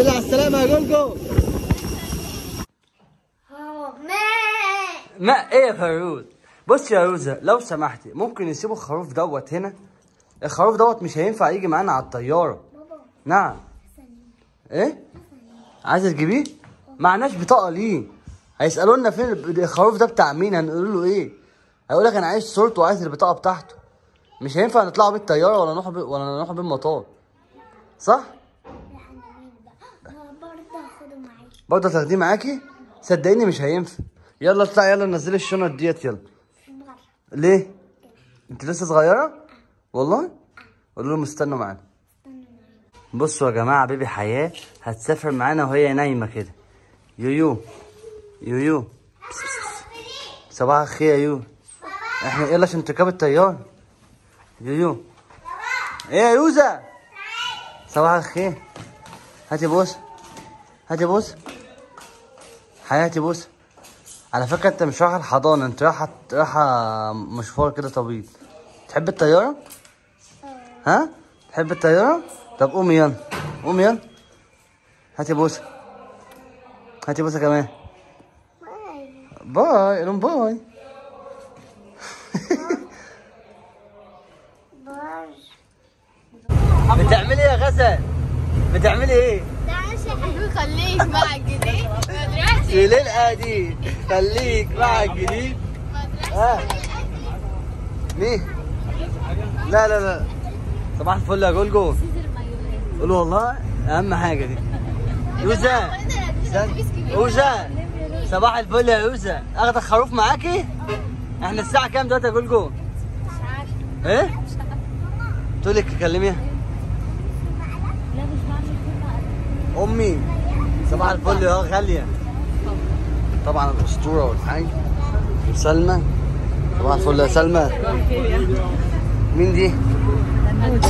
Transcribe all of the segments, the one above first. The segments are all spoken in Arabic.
الحمد لله على السلامة يا جولجو. ما ايه يا هيرود؟ بص يا يوزا لو سمحتي ممكن يسيبوا الخروف دوت هنا؟ الخروف دوت مش هينفع يجي معانا على الطيارة. بابا نعم. ايه؟ عايزة تجيبيه؟ معناش بطاقة ليه؟ هيسألوا لنا فين الخروف ده بتاع مين؟ هنقول له ايه؟ هيقول لك انا عايز صورته وعايز البطاقة بتاعته. مش هينفع نطلعوا بيه الطيارة ولا نروحوا بيه المطار. صح؟ برضه هتاخديه معاكي؟ صدقيني مش هينفع. يلا اطلعي، يلا نزلي الشنط ديت يلا. ليه؟ انت لسه صغيرة؟ والله؟ قول لهم استنوا معانا. بصوا يا جماعة، بيبي حياة هتسافر معانا وهي نايمة كده. يويو يويو، صباح الخير يا يو. احنا يلا عشان تركبي الطيارة. يويو ايه يا يوزا؟ صباح الخير. هاتي بوسة، هاتي بوسة حياة، هاتي بوسة. على فكرة انت مش رايحة الحضانة، انت رايحة مشوار كده طويل. تحب الطيارة؟ ها؟ تحب الطيارة؟ طب قومي يلا، قومي يلا. هاتي بوسة، هاتي بوسة كمان. باي، قولهم باي. بتعملي ايه يا غزل؟ بتعملي ايه؟ خليك مع الجديد مدرسي للقديم، خليك مع الجديد مدرسي ليه؟ لا لا لا، صباح الفل يا جولجو. قولوا والله اهم حاجه دي. يوزا يوزا صباح الفل يا يوزا، اخدت الخروف معاكي؟ احنا الساعه كام دلوقتي يا جولجو؟ مش عارفه. ايه؟ تقولي تكلميها امي. صباح الفل يا غاليه، طبعا الاسطوره والحاج سلمى. صباح الفل يا سلمى. مين دي؟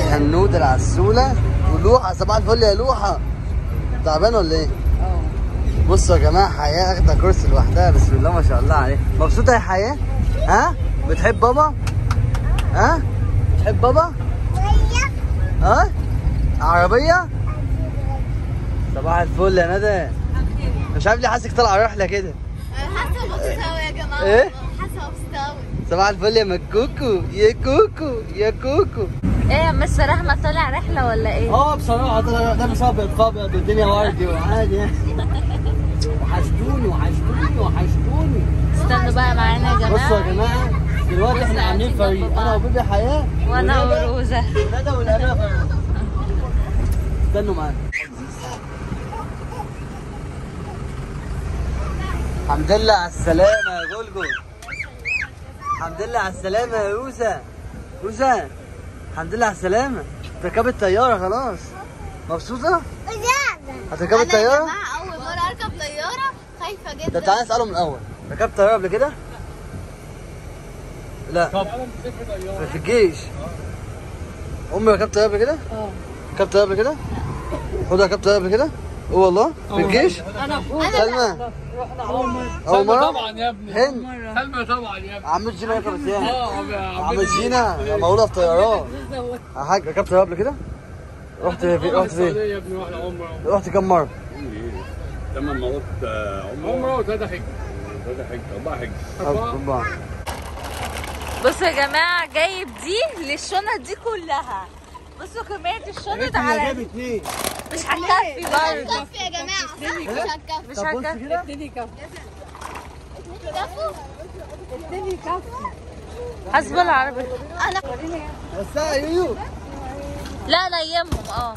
هنود العسوله ولوحه. صباح الفل يا لوحه. تعبانه ولا ايه؟ بصوا يا جماعه، حياه اخده كرسي لوحدها، بسم الله ما شاء الله عليها. مبسوطه يا حياه؟ ها؟ بتحب بابا؟ ها؟ بتحب بابا؟ ها؟ عربيه؟ صباح الفل يا ندى. مش عارف ليه حاسك طالعه رحله كده. حاسه مبسوطه قوي يا جماعه. ايه؟ حاسه مبسوطه قوي. صباح الفل يا مكوكو، يا كوكو يا كوكو. ايه مستر احمد طالع رحله ولا ايه؟ بصراحه طالع رحله، ده مش ابيض فابيض والدنيا وردي وعادي يعني. وحشتوني وحشتوني وحشتوني. استنوا بقى معانا يا جماعه. بصوا يا جماعه دلوقتي احنا عاملين فريق، انا وبيبي حياه وانا وروزه ندى والانافه. استنوا معانا. الحمد لله على السلامة يا جولجو. الحمد لله على السلامة يا يوسا. يوسا الحمد لله على السلامة. تركبي الطيارة خلاص. مبسوطة؟ هتركبي الطيارة؟ أنا أول مرة أركب طيارة، خايفة جدا. طب تعالى نسأله من الأول، ركبت طيارة قبل كده؟ لا. طب في الجيش. أمي ركبت طيارة قبل كده؟ ركبت طيارة قبل كده؟ خدها. ركبت طيارة قبل كده؟ والله في الجيش. سلمى اول مره طبعا يا ابني. سلمى طبعا يا ابني. عملت جينا ركبت يعني. عملت جينا مولى في طيران. يا حاج ركبت طياره قبل كده؟ رحت فين؟ رحت كم مره؟ 8 مرات عمره وثلاثه حج. 4 حج. بصوا يا جماعه، جايب دي للشنط دي كلها. بصوا كميه الشنط على مش هتكفي برضه. مش هتكفي يا جماعه، مش هتكفي. اديني كف، اديني كف. حسب العربية انا بس يا يويو. لا لا يهمهم.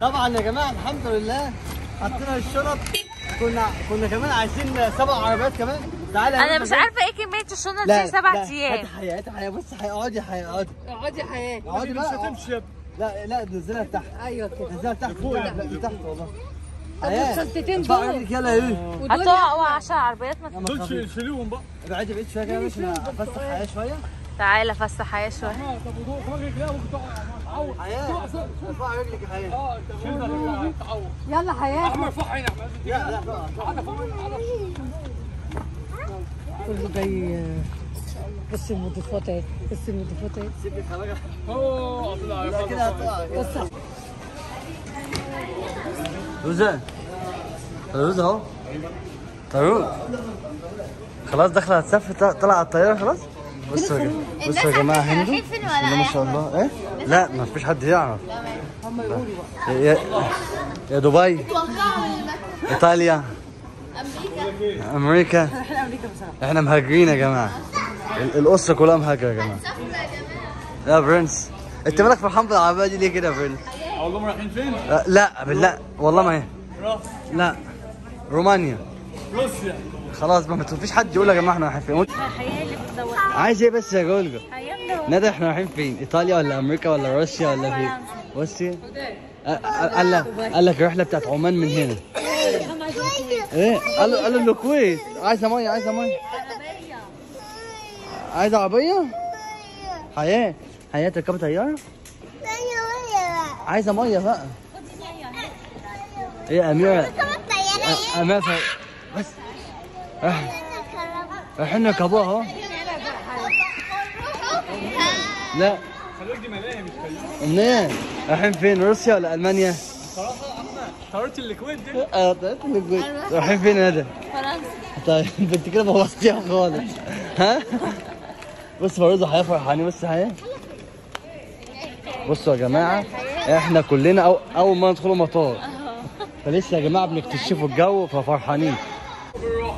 طبعا يا جماعه الحمد لله حطينا الشنط. كنا كمان عايزين 7 عربيات كمان. تعالى انا مش عارفه ايه كميه الشنط دي. 7 ايام. هاتي حياه، هاتي حياه. بصي حياه، اقعدي حياه، اقعدي حياه، اقعدي بقى. مش هتمشي. لا لا نزلها تحت. ايوه نزلها تحت. لا تحت والله. الشنطتين دول يلا يا هتقع. 10 عربيات ما دول شيلوهم بقى. ابعدي بعيد شويه كده، مش هفسح حياه شويه. تعالى فسح حياه شويه. طب وضوء رجلك لا ممكن تقع. حياه ارفع رجلك يا حياه. شيلها تعوض. يلا حياه احمد ارفع هنا. لا كله جاي. بص المضيفات اهي، بص المضيفات اهي. سيبني خلاص. هطلع كده هتقع. يوزا طيرود اهو، طيرود خلاص داخله هتسافر، طلع على الطياره خلاص. بصوا يا جماعه، بصوا يا جماعه، هند بسم الله ما شاء الله. ايه لا ما فيش حد يعرف، هم يقولوا بقى يا دبي، ايطاليا، امريكا. احنا مهاجرين يا جماعه، الاسره كلها مهاجره يا جماعه. يا برنس انت مالك فرحان بالعربيه دي ليه كده يا برنس؟ اقول لهم رايحين فين؟ لا بالله والله ما هي، لا رومانيا، روسيا. خلاص ما مفيش حد يقول يا جماعه احنا رايحين فين. عايز ايه بس يا جولجو؟ ندى احنا رايحين فين؟ ايطاليا ولا امريكا ولا روسيا ولا فين؟ روسيا. قال لك الرحله بتاعت عمان من هنا. ايه؟ قالوا الكويت. عايزه ميه، عايزه ميه، عايزه عربيه. حياه، حياه تركبي طياره. عايزه ميه بقى. ايه اميره؟ اميره بس رايحين نركبوها اهو. لا خلوك دي ملاهي مش خلوك. منين؟ رايحين فين؟ روسيا ولا المانيا؟ بصراحه احنا طيارة الكويت دي. طيارة الكويت. رايحين فين يا ندى؟ فرنسا. طيب انت كده بوظتيها خالص. ها؟ بص فيروزه حياه فرحانه، بص حياه. بصوا يا جماعه احنا كلنا اول ما ندخلوا مطار، فلسه يا جماعه بنكتشفوا الجو ففرحانين.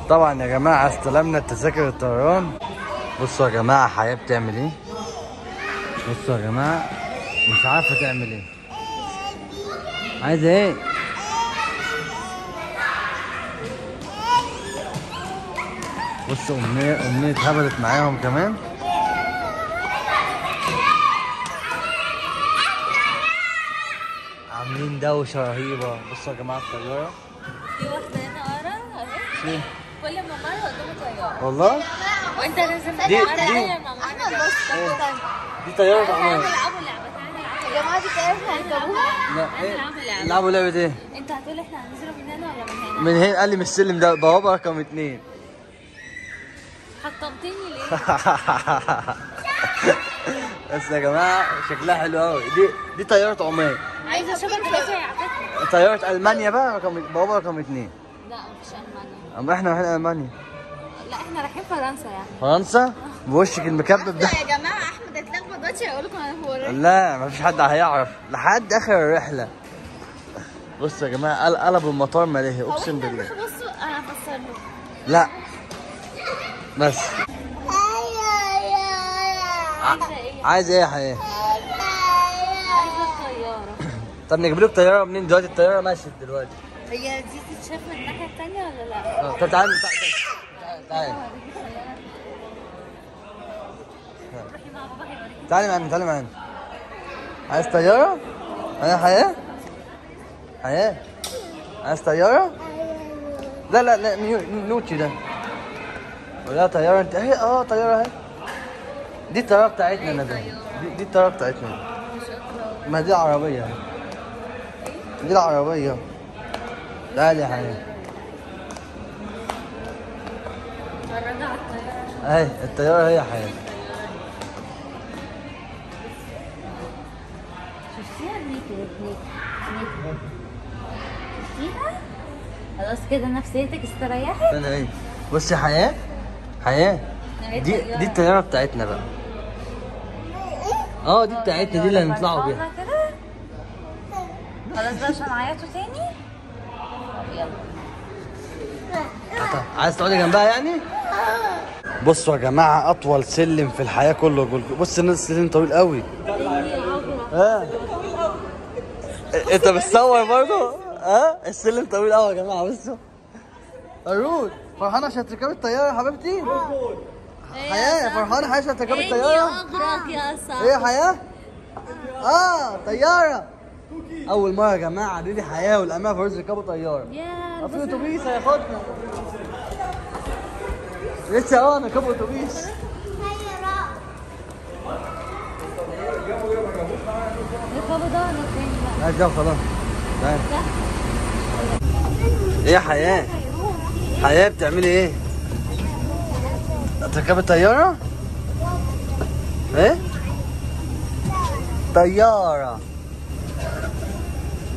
طبعا يا جماعه استلمنا التذاكر الطيران. بصوا يا جماعه حياه بتعمل ايه؟ بصوا يا جماعه مش عارفه تعمل ايه. عايزه ايه؟ بصوا امنيه اتهبلت معاهم كمان. عاملين دوشه رهيبه. بصوا يا جماعه الطياره في واحده هنا ورا اهي، كل ما مره قدامه طياره والله. وانت لازم تتعلم معانا. بص دي طياره عمان. يا جماعه دي طياره هنركبوها. لا ايه نلعبوا لعبه ايه؟ انت هتقول احنا هننزل من هنا ولا من هنا؟ من هنا. قال لي من السلم ده، بوابه رقم 2. حطمتني ليه؟ بس يا جماعه شكلها حلو قوي. دي طياره عمان. عايزه شبكه بقى. طياره المانيا بقى بوابه رقم 2. لا مفيش المانيا. اما احنا رايحين المانيا. لا احنا رايحين فرنسا يعني. فرنسا؟ بوشك المكبب ده. يا جماعه احمد هتلخبط دلوقتي هيقول لكم انا هو. لا مفيش حد هيعرف لحد اخر الرحله. بصوا يا جماعه قلبوا المطار ملاهي اقسم بالله. بصوا انا هفسر لكم. لا بس. عايز ايه يا حقيقة؟ طب نجيب لك طياره منين دلوقتي؟ الطياره ماشيه دلوقتي. هي دي تتشاف من الناحيه الثانيه ولا لا؟ طب تعالى تعالى تعالى معانا، تعالى معانا. عايز طياره؟ انا حياه؟ حياه عايز طياره؟ لا لا لا نوتشي ده ولا طياره انت اهي. طياره اهي، دي الطياره بتاعتنا ندى. دي الطياره بتاعتنا. ما دي عربيه اهي، دي العربية. تعالي يا حبيبي. اتفرجنا على الطيارة. اهي الطيارة هي يا حبيبي. شفتيها هنيك؟ شفتيها؟ خلاص كده نفسيتك استريحت؟ استنى ايه؟ بصي حياة، حياة دي الطيارة بتاعتنا بقى. دي بتاعتنا، دي اللي هنطلعوا بيها. خلاص بقى عشان عيطوا تاني؟ يلا. عايز تقعدي جنبها يعني؟ بصوا يا جماعه اطول سلم في الحياه كله جولجو. بص السلم طويل قوي. انت بتصور برضه؟ السلم طويل قوي يا جماعه. بصوا هيرود فرحانه عشان تركبي الطياره يا حبيبتي؟ حياه فرحانه عشان تركبي الطياره؟ ايه يا حياه؟ طياره. أول مرة يا جماعة دي حياة والأمانة فيروز يركبوا طيارة. في أتوبيس هياخدنا. لسه نركبوا أتوبيس. نركبوا ده ولا التاني بقى؟ لا ده خلاص. إيه يا حياة؟ حياة بتعملي إيه؟ تركبي طيارة؟ إيه؟ طيارة.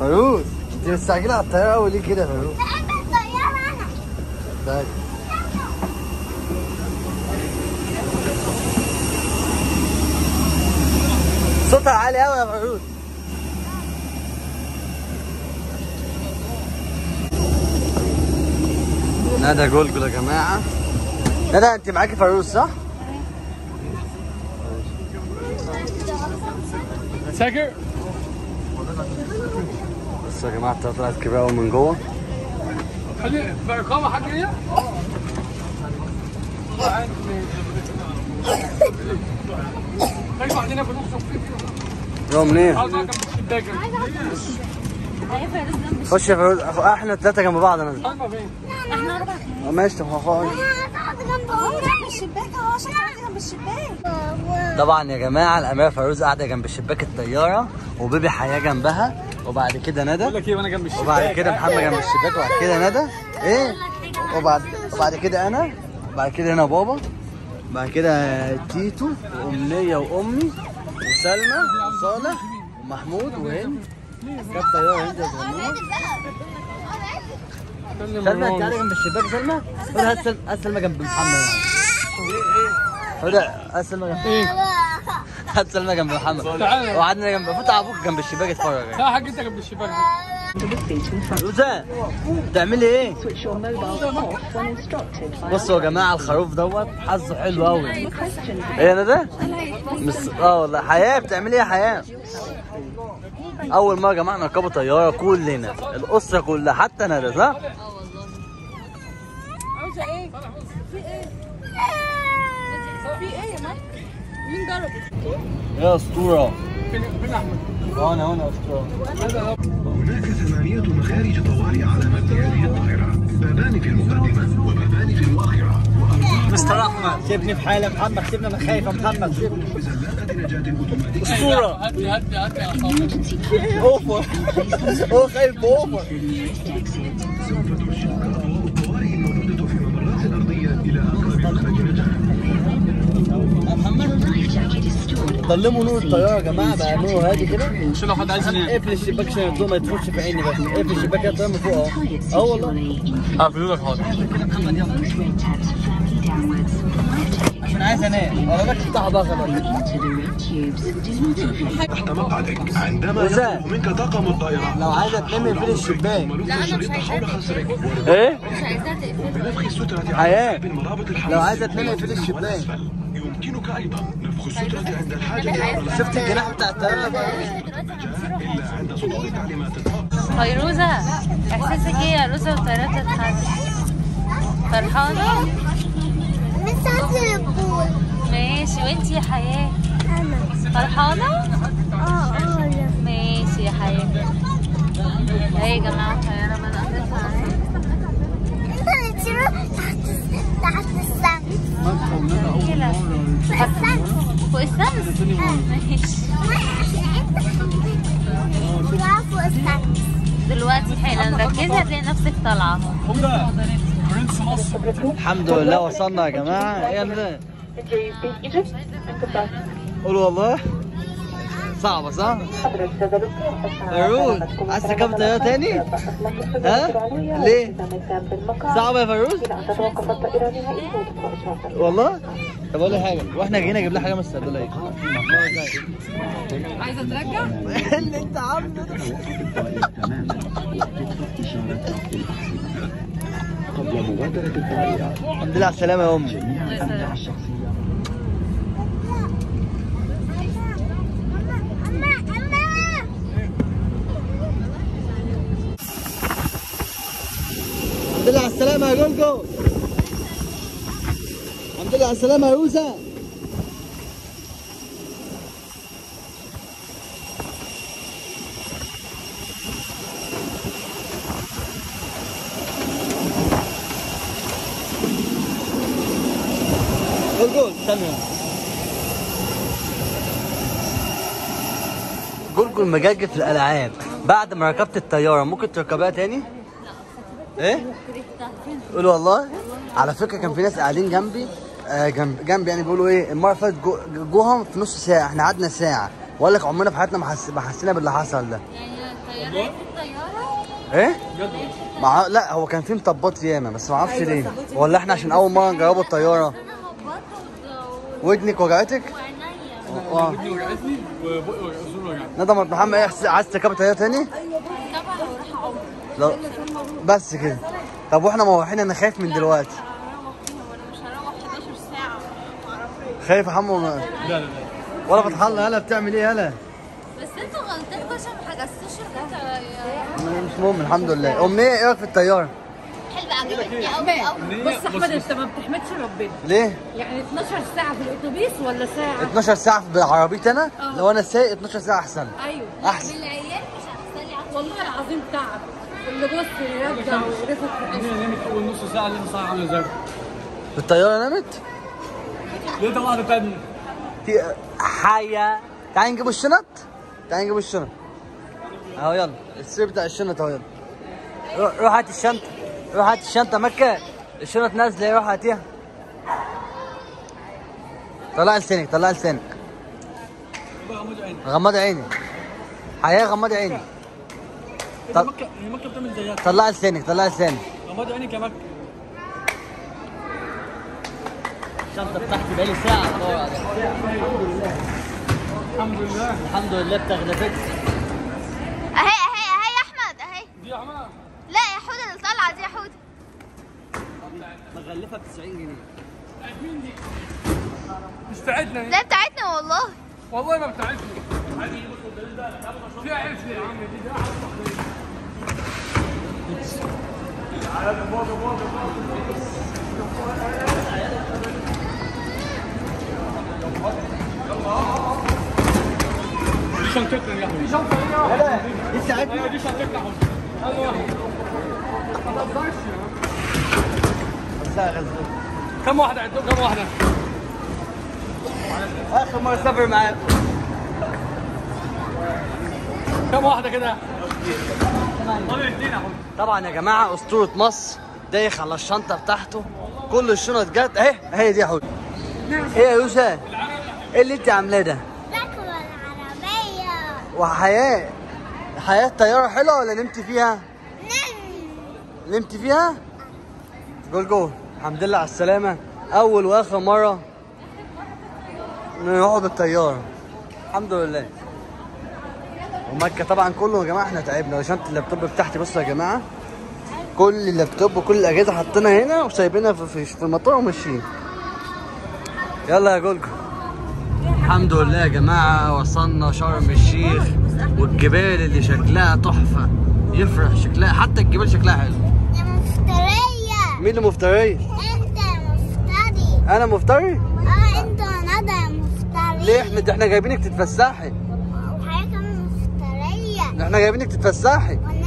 هيرود انت مستعجله على الطياره قوي ليه كده يا فاروق؟ بحب الطياره انا. طيب صوتها عالي قوي يا فاروق. نادى جولجو يا جماعه. نادى انت معاكي فاروق صح؟ ساكر بس يا جماعه طلعت كبيره قوي من جوه. خلي بإقامة حاجه ليا؟ خلي بعدين ابو نص يا منين؟ عايز اقعد جنب الشباك. خش يا فيروز احنا الثلاثه جنب بعض. انا احنا اربعه. ماشي طب هقعد جنب الشباك اهو عشان قاعده جنب الشباك. طبعا يا جماعه الاميره فيروز قاعده جنب شباك الطياره وبيبي حياه جنبها وبعد كده ندى. بقول لك ايه وانا جنب الشباك وبعد كده محمد جنب الشباك وبعد كده ندى ايه وبعد كده انا وبعد كده هنا بابا وبعد كده تيتو وامنيه وامي وسلمى وصالح ومحمود وهند. كانت طياره هند يا صغنونه. سلمى انت قاعده جنب الشباك. سلمى قول هات سلمى جنب محمد. هات سلمى جنب هات سلمى جنب محمد. وقعدنا جنب فوت ابوك جنب الشباك اتفرج. لا يا حاج انت جنب الشباك. يوزا بتعملي ايه؟ بصوا يا جماعه الخروف دوت حظه حلو قوي. ايه انا ده؟ اه والله. حياه بتعملي ايه يا حياه؟ اول مره يا جماعه نركبوا طياره كلنا الاسره كلها حتى انا صح؟ اه والله. عاوزه ايه؟ في ايه؟ في ايه يا ماما؟ مين ضربك؟ يا اسطوره. فين احمد؟ انا هنا يا اسطوره. هناك ثمانية مخارج طوارئ على متن هذه الطائرة، بابان في المقدمة وبابان في المؤخرة. مستر أحمد سيبني في حالة محمد، سيبنا من خايفة محمد سيبني. أسطورة. هدي أوفر هو خايف بأوفر. سوف ترشدك أضواء الطوارئ الموجودة في الممرات الأرضية إلى أقرب مخرج نجاة. محمد ضلموا نور الطياره يا جماعه بقى نور هادي كده. مش لو حد عايز ينام اقفل الشباك عشان الضوء ما يدخلش في عيني. بس اقفل الشباك كده الطياره من فوق اهو. اه والله هقفله لك. حاضر عشان عايز انام. وراك افتحها بقى خلاص. تحت مقعدك عندما يطلب منك طاقم الطياره. لو عايزه تنام اقفل الشباك. لا انا مش عايزه تقفل. ايه؟ مش عايزه تقفل. بنفخ الستره عن مرابط الحواجز. لو عايزه تنام اقفل الشباك. يمكنك ايضا نفخ الستره عند الحاجه. شفت الجناح بتاع الطياره ده؟ الا عند صدور تعليمات الطاقم. فيروزه احساسك ايه يا روزه والطيارات تتحرك؟ فرحانه؟ لسه هنزل البول. ماشي وانتي يا حياه؟ انا فرحانه؟ اه. ماشي يا حياه. اهي يا جماعه الطياره بدات تطلع اهي. انت اللي تشيله تحت السقف. كده فوق السمس. فوق السمس؟ ماشي. فوق السمس دلوقتي حالا. ركزي هتلاقي نفسك طالعه. الحمد لله وصلنا يا جماعه. ايه ده؟ قول والله صعبه صح؟ فيروز عايز تركب طياره تاني؟ ها؟ ليه؟ صعبه يا فيروز؟ والله؟ طب اقول لك حاجه، واحنا جايين اجيب لها حاجه من الصيدليه. عايزه ترجع؟ ايه اللي انت عامله ده؟ الحمد لله على السلامه يا امي. الله يسلمك. الحمد لله على السلامة يا جولجو. الحمد لله على السلامة يا يوزا. جولجو استنى. جولجو المجاجة في الألعاب. بعد ما ركبت الطيارة ممكن تركبها تاني؟ ايه؟ قول والله. على فكره كان في ناس قاعدين جنبي جنبي يعني بيقولوا ايه المره فاتت جوهم في نص ساعه. احنا قعدنا ساعه. واقول لك عمرنا في حياتنا ما حسينا باللي حصل ده. يعني الطياره في الطياره ايه؟ مع لا هو كان في مطبات ياما بس ما اعرفش ليه، ولا احنا عشان اول مره نجربوا الطياره. ودنك وجعتك؟ ودني وجعتني وبقي وجعتني. ندمت محمد ايه، عايز تركب طياره تاني؟ ايوه طبعا هروح اعوم. لا بس كده. طب واحنا مروحين انا خايف من دلوقتي. انا مش هروح 11 ساعه ما اعرفش. خايف يا حمو؟ لا لا لا. ولا فتح الله يالا بتعمل ايه يالا؟ بس انتوا غلطانكوا عشان ما حجزتوش الطياره. مش مهم الحمد لله. امنيه ايه رايك في الطياره؟ حلوه عجبتني قوي. بص احمد انت ما بتحمدش ربنا. ليه؟ يعني 12 ساعه في الاتوبيس ولا ساعه؟ 12 ساعه بعربيتي انا، لو انا سايق 12 ساعه احسن. ايوه احسن. بالعيال مش احسن لي والله العظيم تعب. اللي بص يرجع ورفض. امنيه نامت اول نص ساعه لما ساعه عامله زي الطياره نامت؟ ليه طبعا فن. في حاجه تعالي نجيب الشنط. تعالي نجيب الشنط اهو، يلا السير بتاع الشنط اهو، يلا روح هات الشنطه، روح هات الشنطه مكه، الشنط نازله روح هاتيها. طلع لسانك، طلع لسانك، غمض عيني حياه، غمض عيني. مكه بتعمل زيها. طلع لسانك، طلع لسانك، غمض عينك يا مكه. الشنطه بتاعتي بقالي ساعه بدور عليها. الحمد لله الحمد لله بتغلبت. اهي اهي اهي يا احمد اهي. دي يا احمد؟ لا يا حوده اللي طالعه دي يا حوده. مغلفه ب 90 جنيه. بتاعت مين دي؟ مش بتاعتنا. لا بتاعتنا والله. والله ما بتاعتنا. دي عرفني يا عم، دي احلى واحده. دي شنطتنا يا حبيبي، دي شنطتنا يا حبيبي، دي ساعتنا، دي شنطتنا يا حبيبي. يلا ما تهزرش يا عم. كم واحدة عندكم؟ كم واحدة؟ آخر مرة أسافر معاكم كم واحدة كده؟ طبعا يا جماعة أسطورة مصر دايخ على الشنطة بتاعته، كل الشنط جت أهي أهي دي يا حبيبي. إيه يا يوسف؟ إيه اللي أنت عاملاه ده؟ وحياه حياه الطياره حلوه ولا نمت فيها؟ نمت فيها؟ جولجو الحمد لله على السلامه، اول واخر مره نقعد بالطياره الحمد لله. ومكه طبعا كله يا جماعه احنا تعبنا، وشنطه اللابتوب بتاعتي بصوا يا جماعه، كل اللابتوب وكل الاجهزه حاطينها هنا وسايبينها في المطار وماشيين. يلا يا جولجو. الحمد لله يا جماعة وصلنا شرم الشيخ، والجبال اللي شكلها تحفة يفرح شكلها، حتى الجبال شكلها حلو. أنا مفترية. مين اللي مفترية؟ أنت مفتري. أنا مفتري؟ أه أنت وندى مفتري. ليه أحمد؟ إحنا جايبينك تتفسحي. وحياة كمان مفترية. إحنا جايبينك تتفسحي.